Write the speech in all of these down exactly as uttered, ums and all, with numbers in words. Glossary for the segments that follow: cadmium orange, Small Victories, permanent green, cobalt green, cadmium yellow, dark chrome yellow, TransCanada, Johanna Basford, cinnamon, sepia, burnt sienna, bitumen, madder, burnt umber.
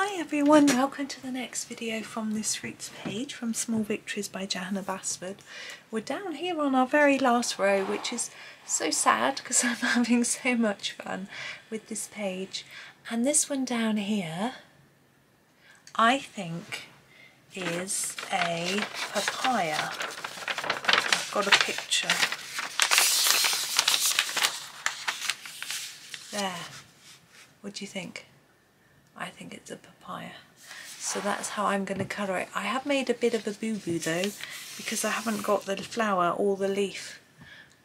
Hi everyone, welcome to the next video from this fruits page from Small Victories by Johanna Basford. We're down here on our very last row, which is so sad because I'm having so much fun with this page. And this one down here, I think, is a papaya. I've got a picture. There. What do you think? I think it's a papaya, so that's how I'm going to colour it. I have made a bit of a boo-boo though, because I haven't got the flower or the leaf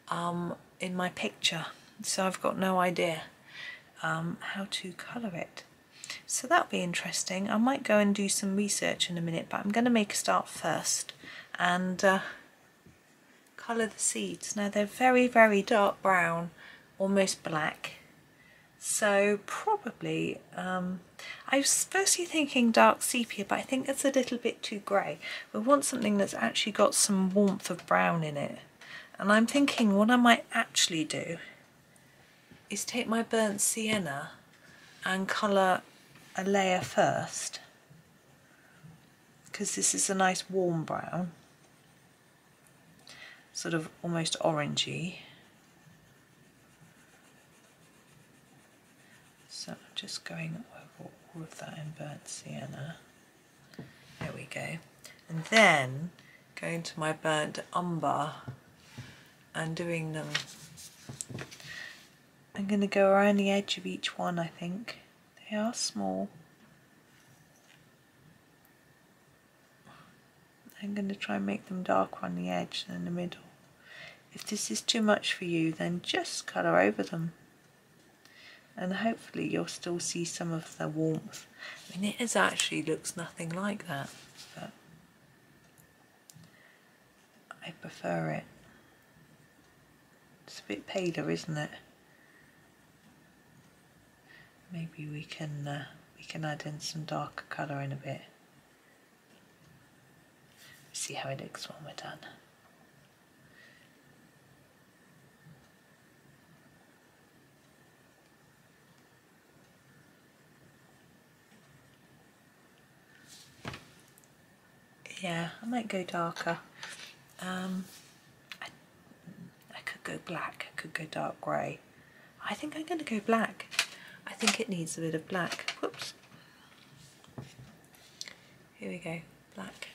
um, in my picture, so I've got no idea um, how to colour it. So that'll be interesting. I might go and do some research in a minute, but I'm going to make a start first and uh, colour the seeds. Now they're very, very dark brown, almost black. So probably, um, I was firstly thinking dark sepia, but I think that's a little bit too grey. We want something that's actually got some warmth of brown in it. And I'm thinking what I might actually do is take my burnt sienna and colour a layer first, because this is a nice warm brown, sort of almost orangey. So I'm just going over all of that in burnt sienna. There we go. And then going to my burnt umber and doing them. I'm going to go around the edge of each one, I think. They are small. I'm going to try and make them darker on the edge than in the middle. If this is too much for you, then just colour over them. And hopefully you'll still see some of the warmth. I mean, it is actually looks nothing like that, but I prefer it. It's a bit paler, isn't it? Maybe we can uh, we can add in some darker colour in a bit. See how it looks when we're done. Yeah, I might go darker. Um, I, I could go black, I could go dark grey. I think I'm going to go black. I think it needs a bit of black. Whoops. Here we go, black.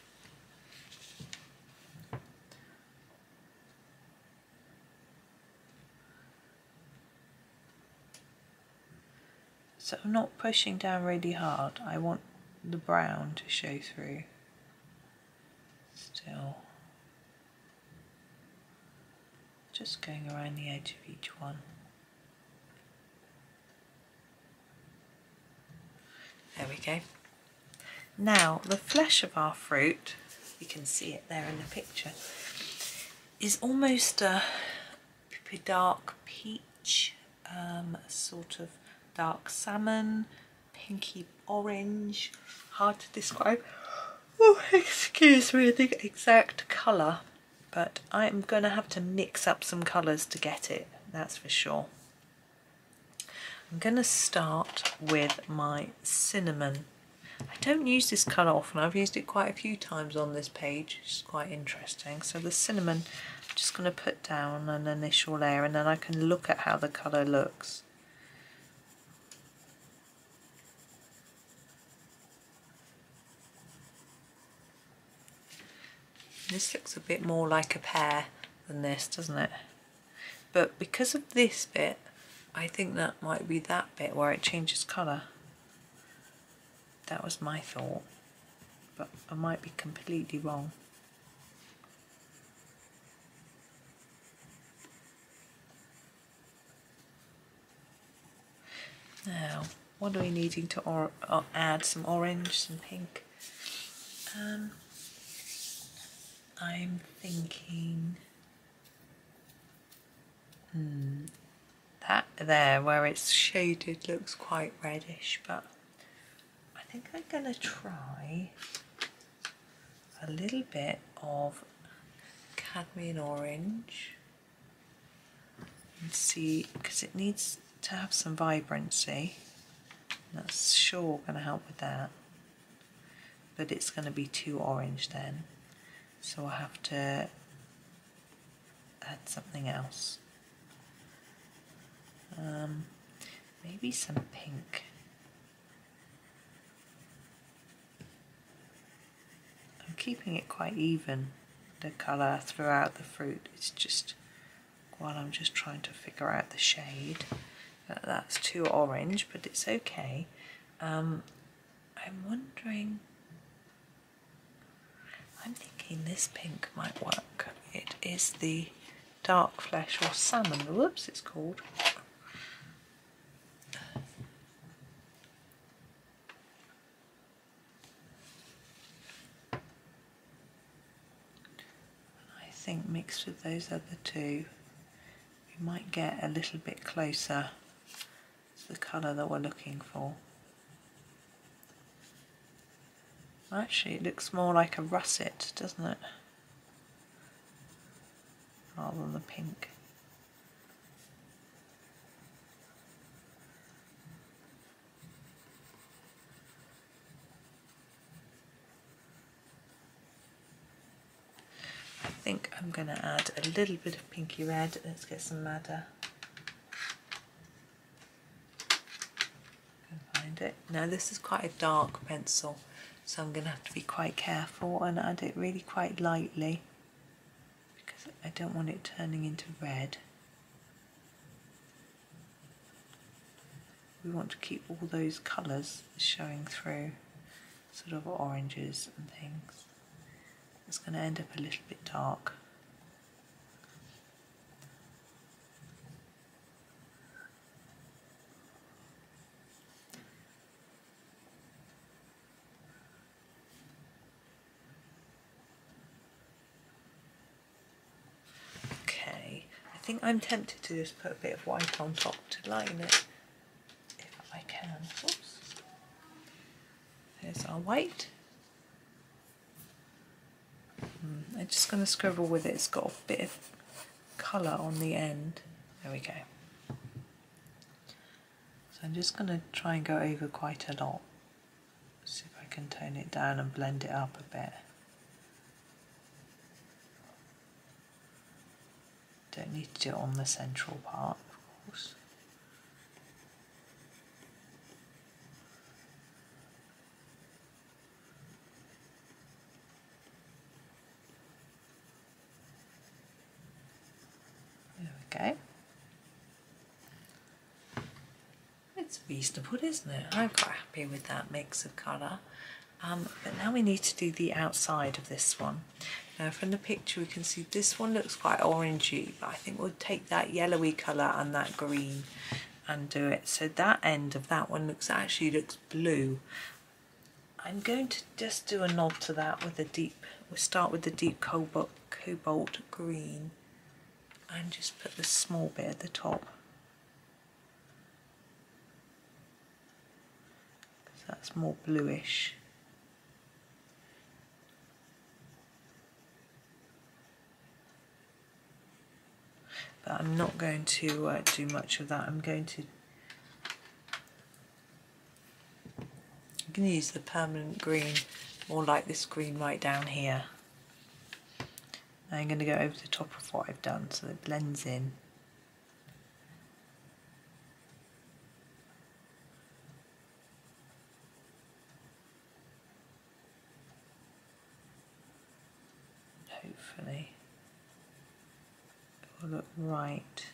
So I'm not pushing down really hard. I want the brown to show through. Still, just going around the edge of each one. There we go. Now the flesh of our fruit, you can see it there in the picture, is almost a dark peach, um, sort of dark salmon, pinky orange, hard to describe. Oh, excuse me, the exact colour, but I'm going to have to mix up some colours to get it, that's for sure. I'm going to start with my cinnamon. I don't use this colour often, I've used it quite a few times on this page, which is quite interesting. So the cinnamon, I'm just going to put down an initial layer and then I can look at how the colour looks. This looks a bit more like a pear than this, doesn't it? But because of this bit, I think that might be that bit where it changes colour. That was my thought, but I might be completely wrong. Now, what are we needing to or or add? Some orange, some pink. Um, I'm thinking hmm, that there where it's shaded looks quite reddish, but I think I'm going to try a little bit of cadmium orange and see, because it needs to have some vibrancy. That's sure going to help with that, but it's going to be too orange then, so I have to add something else. Um, maybe some pink. I'm keeping it quite even, the colour throughout the fruit. It's just while I'm just trying to figure out the shade. That's too orange, but it's okay. Um, I'm wondering, I'm thinking this pink might work. It is the dark flesh or salmon, whoops, it's called. I think mixed with those other two, we might get a little bit closer the colour that we're looking for. Actually, it looks more like a russet, doesn't it? Rather than the pink. I think I'm going to add a little bit of pinky red. Let's get some madder. It. Now this is quite a dark pencil, so I'm going to have to be quite careful and add it really quite lightly because I don't want it turning into red. We want to keep all those colours showing through, sort of oranges and things. It's going to end up a little bit dark. I think I'm tempted to just put a bit of white on top to lighten it, if I can. Oops. There's our white. Mm, I'm just going to scribble with it. It's got a bit of colour on the end. There we go. So I'm just going to try and go over quite a lot. See if I can tone it down and blend it up a bit. Don't need to do it on the central part, of course. There we go. It's reasonable, isn't it? I'm quite happy with that mix of colour. Um, but now we need to do the outside of this one. Now from the picture we can see this one looks quite orangey, but I think we'll take that yellowy colour and that green and do it. So that end of that one looks actually looks blue. I'm going to just do a nod to that with a deep, we'll start with the deep cobalt, cobalt green and just put the small bit at the top. So that's more bluish. I'm not going to uh, do much of that. I'm going to I'm going to use the permanent green, more like this green right down here. I'm going to go over the top of what I've done so it blends in. Hopefully look right.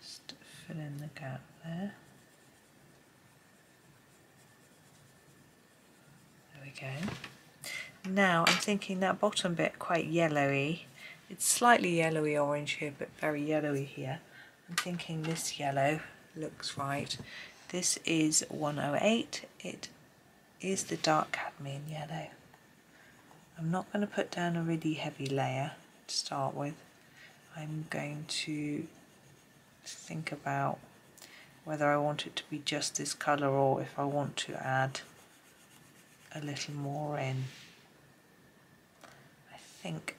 Just fill in the gap there. There we go. Now I'm thinking that bottom bit quite yellowy. It's slightly yellowy orange here, but very yellowy here. I'm thinking this yellow looks right. This is one oh eight. It is the dark cadmium yellow. I'm not going to put down a really heavy layer to start with. I'm going to think about whether I want it to be just this colour or if I want to add a little more in. I think,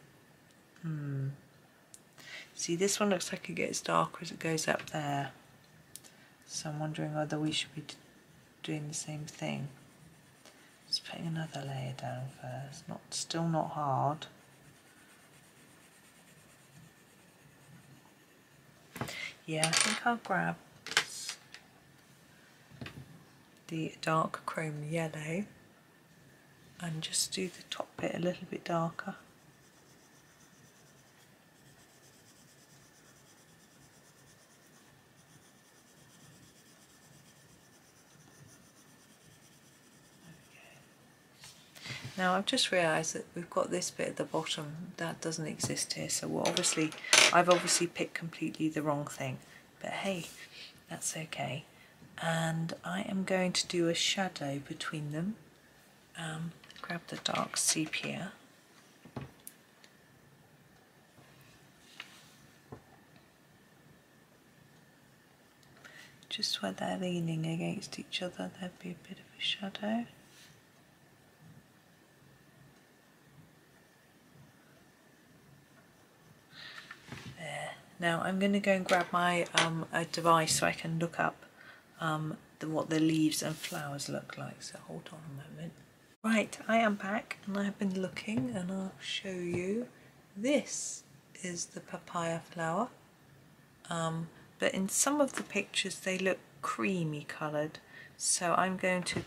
hmm, see this one looks like it gets darker as it goes up there. So I'm wondering whether we should be doing the same thing. Just putting another layer down first. Not, still not hard. Yeah, I think I'll grab the dark chrome yellow and just do the top bit a little bit darker. Now I've just realised that we've got this bit at the bottom that doesn't exist here, so we're obviously, I've obviously picked completely the wrong thing, but hey, that's okay. And I am going to do a shadow between them. Um, grab the dark sepia. Just where they're leaning against each other, there'd be a bit of a shadow. Now I'm going to go and grab my um, a device so I can look up um, the, what the leaves and flowers look like, so hold on a moment. Right, I am back and I've been looking and I'll show you. This is the papaya flower, um, but in some of the pictures they look creamy coloured, so I'm going to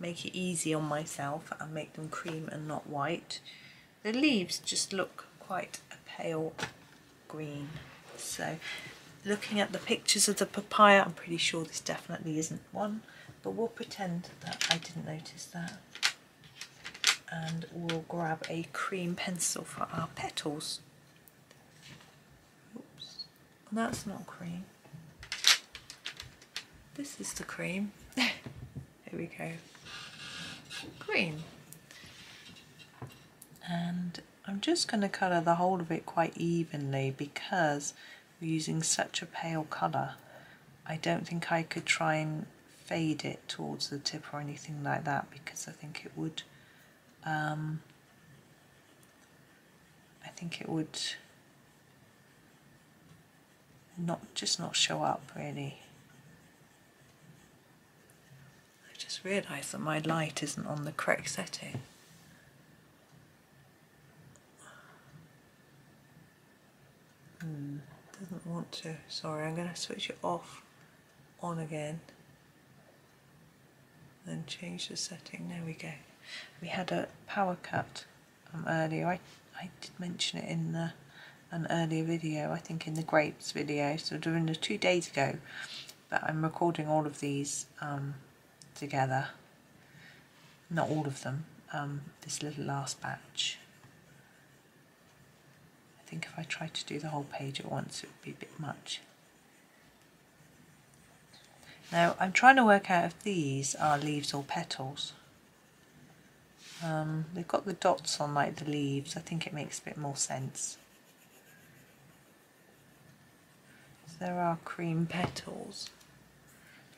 make it easy on myself and make them cream and not white. The leaves just look quite a pale green. So, looking at the pictures of the papaya, I'm pretty sure this definitely isn't one, but we'll pretend that I didn't notice that. And we'll grab a cream pencil for our petals. Oops, that's not cream. This is the cream. There we go. Cream. And I'm just going to colour the whole of it quite evenly because we're using such a pale colour. I don't think I could try and fade it towards the tip or anything like that because I think it would, um, I think it would not just not show up really. I just realised that my light isn't on the correct setting. Hmm, doesn't want to. Sorry, I'm going to switch it off, on again, then change the setting. There we go. We had a power cut um, earlier. I, I did mention it in the, an earlier video, I think in the grapes video, so during the two days ago, but I'm recording all of these um, together, not all of them, um, this little last batch. I think if I tried to do the whole page at once it would be a bit much. Now I'm trying to work out if these are leaves or petals. Um, they've got the dots on like the leaves, I think it makes a bit more sense. So there are cream petals,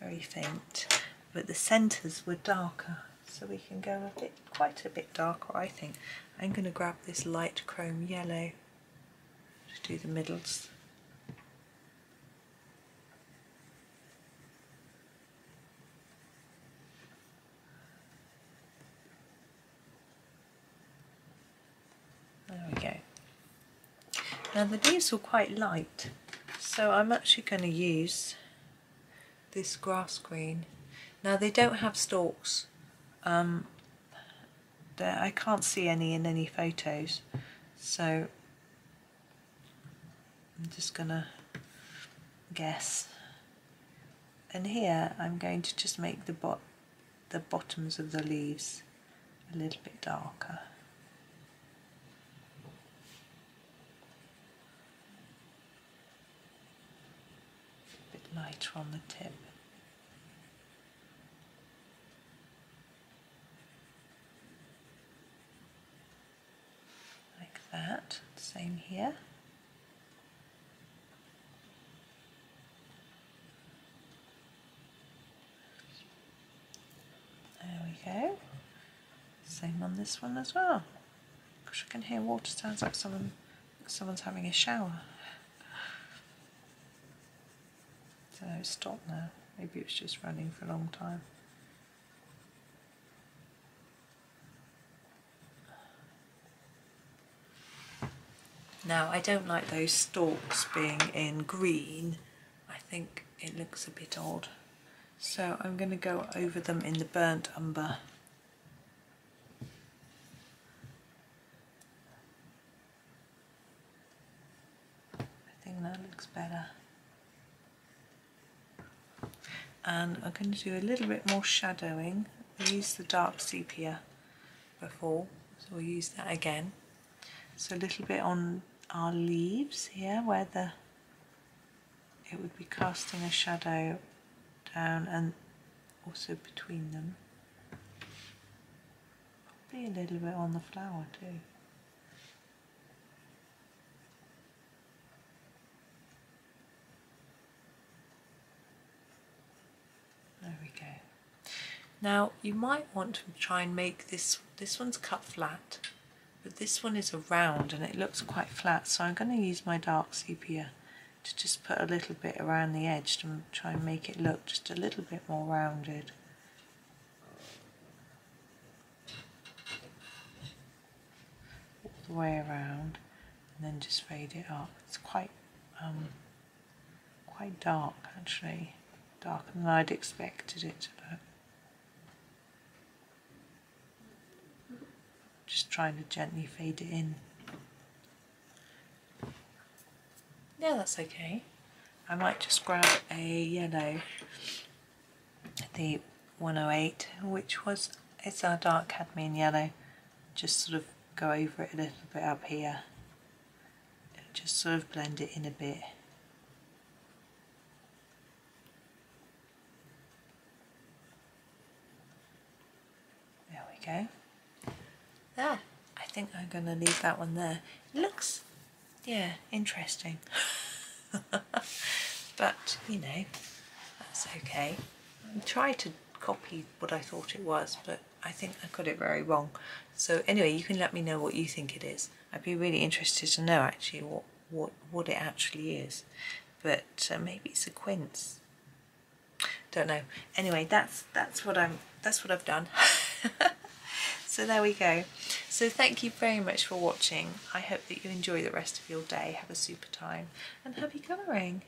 very faint, but the centres were darker, so we can go a bit, quite a bit darker I think. I'm going to grab this light chrome yellow to do the middles. There we go. Now the leaves were quite light, so I'm actually going to use this grass green. Now they don't have stalks, um, I can't see any in any photos, so I'm just gonna guess, and here I'm going to just make the bot the bottoms of the leaves a little bit darker. A bit lighter on the tip. Like that, same here. Go. Same on this one as well. Gosh, I can hear water. Sounds like someone, someone's having a shower. So stop now. Maybe it's just running for a long time. Now, I don't like those stalks being in green. I think it looks a bit odd. So I'm going to go over them in the burnt umber. I think that looks better. And I'm going to do a little bit more shadowing. We used the dark sepia before, so we'll use that again. So a little bit on our leaves here, where the it would be casting a shadow down, and also between them. Probably a little bit on the flower too. There we go. Now you might want to try and make this, this one's cut flat, but this one is a round and it looks quite flat, so I'm going to use my dark sepia to just put a little bit around the edge to try and make it look just a little bit more rounded. All the way around, and then just fade it up. It's quite, um, quite dark actually, darker than I'd expected it to look. Just trying to gently fade it in. Yeah, that's okay. I might just grab a yellow, the one oh eight, which was, it's our dark cadmium yellow. Just sort of go over it a little bit up here. And just sort of blend it in a bit. There we go. There. I think I'm going to leave that one there. It looks, yeah, interesting. But, you know, that's okay. I tried to copy what I thought it was, but I think I got it very wrong. So anyway, you can let me know what you think it is. I'd be really interested to know actually what, what, what it actually is. But uh, maybe it's a quince. Don't know. Anyway, that's, that's, what, I'm, that's what I've done. So there we go. So thank you very much for watching. I hope that you enjoy the rest of your day, have a super time, and happy colouring!